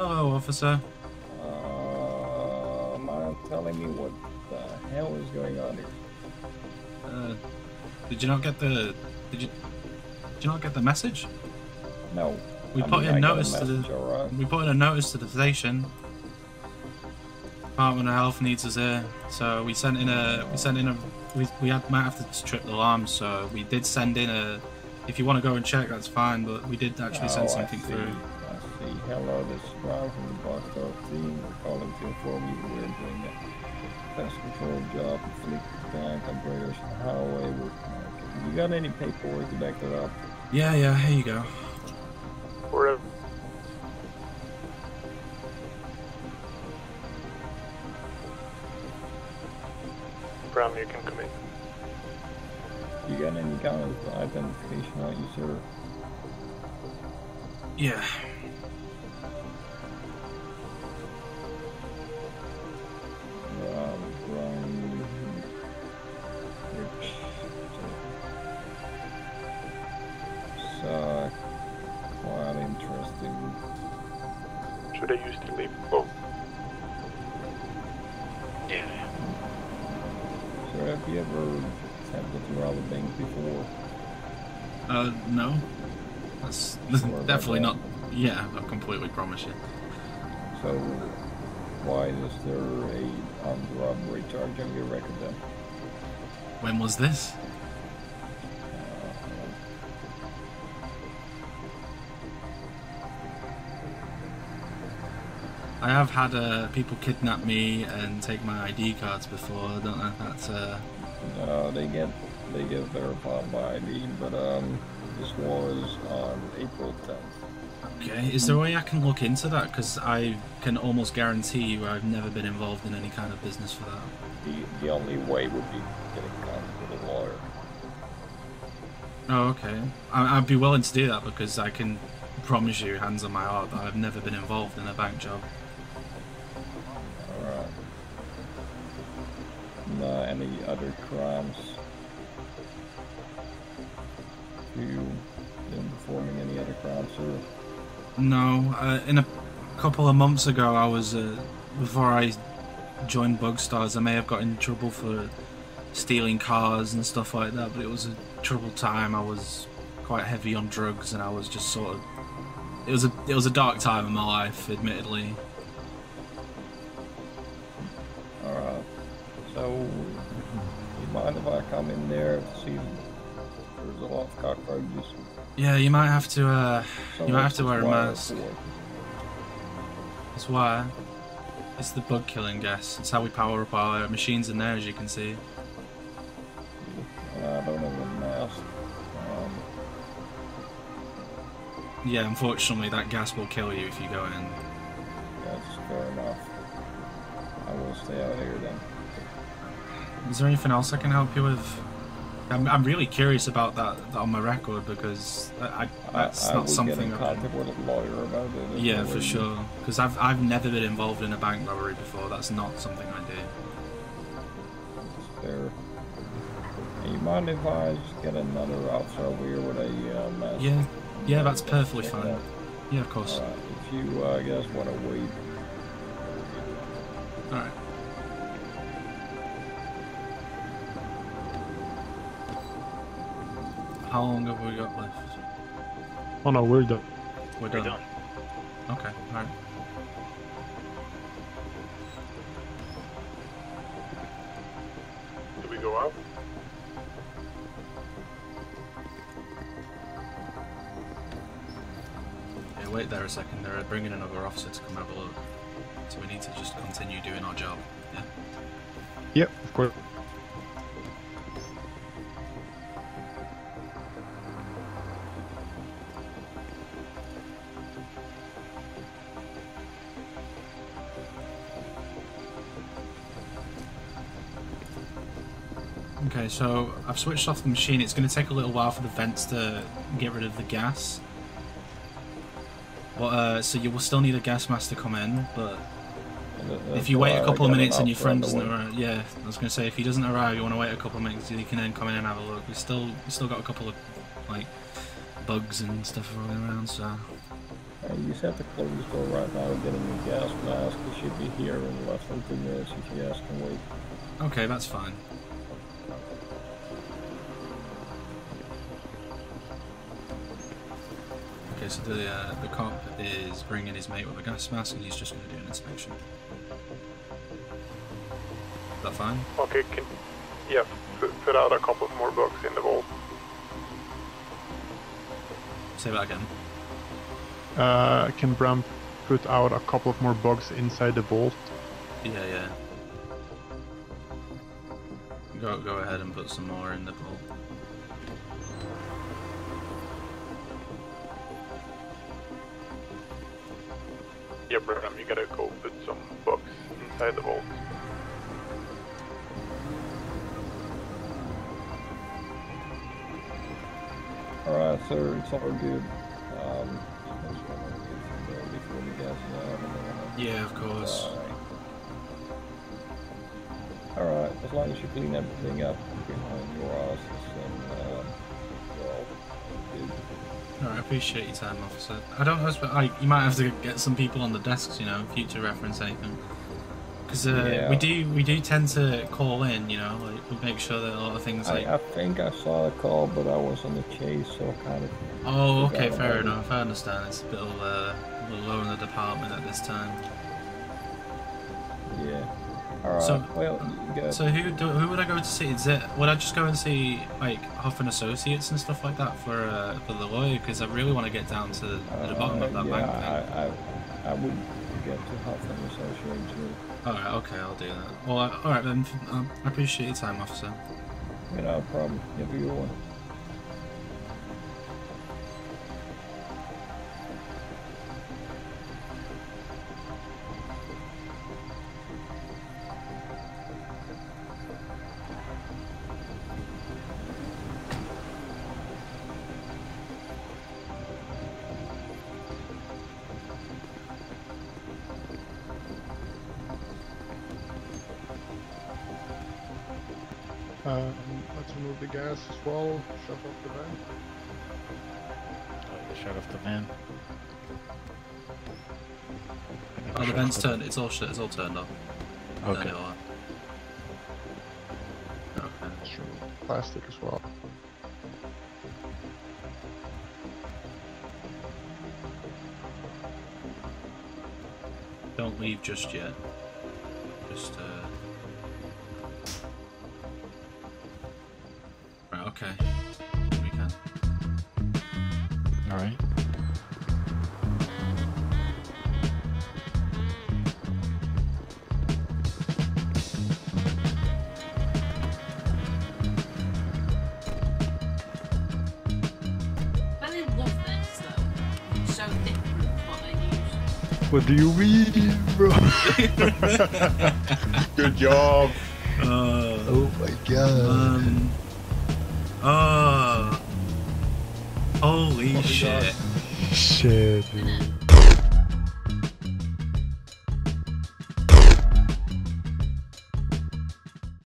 Hello, officer. Not telling me what the hell is going on here. Did you not get the? Did you not get the message? No. We put in notice to the. Right. We put in a notice to the station. Department of Health needs us here, so we sent in a. We might have to trip the alarm, so we did send in a. If you want to go and check, that's fine. But we did actually send something through. I see. Hello, this is Rob from the Bugstars team. We're calling to inform you we're doing a pest control job at Fleet Bank on British Highway. You got any paperwork to back that up? Yeah. Here you go. Forever. Brown, you can come in. You got any kind of identification on you, sir? Yeah. Brown. It's quite interesting. Should I use the leap? Oh. Yeah. Sir, have you ever... happened through all the things before? No. That's definitely not... Yeah, I completely promise you. So, why is there a armed robbery charge on your record then? When was this? I have had people kidnap me and take my ID cards before. I don't know if that's... They get verified by ID, but this was on April 10th. Okay, is there a way I can look into that? Because I can almost guarantee you I've never been involved in any kind of business for that. The only way would be getting contact with a lawyer. Oh, okay. I'd be willing to do that because I can promise you, hands on my heart, that I've never been involved in a bank job. Any other crimes? Have you been performing any other crimes, sir? No. In a couple of months ago, I was before I joined Bugstars, I may have got in trouble for stealing cars and stuff like that. But it was a troubled time. I was quite heavy on drugs, and I was just sort of. It was a dark time in my life, admittedly. Mind if I come in there and see there's a lot of cockroaches? Yeah, you might have to. You might have to wear a mask. That's why. It's the bug killing gas. It's how we power up our machines in there, as you can see. I don't have a mask. Yeah, unfortunately, that gas will kill you if you go in. That's fair enough. I will stay out here then. Is there anything else I can help you with? I'm really curious about that on my record because that's not something. I would get in contact with a lawyer about it. Yeah, for sure. Because I've never been involved in a bank robbery before. That's not something I do. That's fair. You mind if I just get another officer over here with a mask? Yeah, that's perfectly fine. Yeah, of course. If you guys want to wait. All right. How long have we got left? Oh no, we're done. We're done. Okay, alright. Do we go out? Yeah, wait there a second. They're bringing another officer to come have a look. So we need to just continue doing our job, yeah? Yep, of course. Okay, so I've switched off the machine. It's going to take a little while for the vents to get rid of the gas. But, so you will still need a gas mask to come in, but if you wait a couple of minutes and your friend doesn't arrive... Yeah, I was going to say, if he doesn't arrive, you want to wait a couple of minutes, you can then come in and have a look. We've still got a couple of, like, bugs and stuff rolling around, so... You just have to close this door right now and get a new gas mask. It should be here in less than 2 minutes if you guys can wait. Okay, that's fine. Okay, so the cop is bringing his mate with a gas mask and he's just going to do an inspection. Is that fine? Okay, can... Yeah, put out a couple of more bugs in the vault. Say that again. Can Bram put out a couple of more bugs inside the vault? Yeah, yeah. Go ahead and put some more in the vault. Yeah, Bram, you gotta go put some bugs inside the vault. Alright, sir, it's all good. Yeah, of course. Alright, as long as you clean everything up behind your asses and, well, alright, I appreciate your time, officer. I don't know, you might have to get some people on the desks, you know, future reference anything. Because yeah. we do tend to call in, you know, like, we make sure that a lot of things like... I think I saw the call, but I was on the chase, so kind of... Oh, okay, fair enough, I understand. It's a bit of, low in the department at this time. Yeah. Alright. So, well, so who would I go to see? Is it, would I just go and see like Hoffman Associates and stuff like that for the lawyer? Because I really want to get down to the bottom of that bank thing. I would get to Hoffman Associates too. Alright, okay, I'll do that. Well, alright then. I appreciate your time, officer. Yeah, no problem. Never your one. Let's remove the gas as well, shut off the van. Oh, shut off the van. Oh, the van's turned, it's all turned off. Okay. No, okay. Let's remove plastic as well. Don't leave just yet. Just, okay, we can. Alright. But they love their stuff. So different from what they use. What do you mean, bro? Good job. Oh my god. Oh, holy shit. Shit, dude.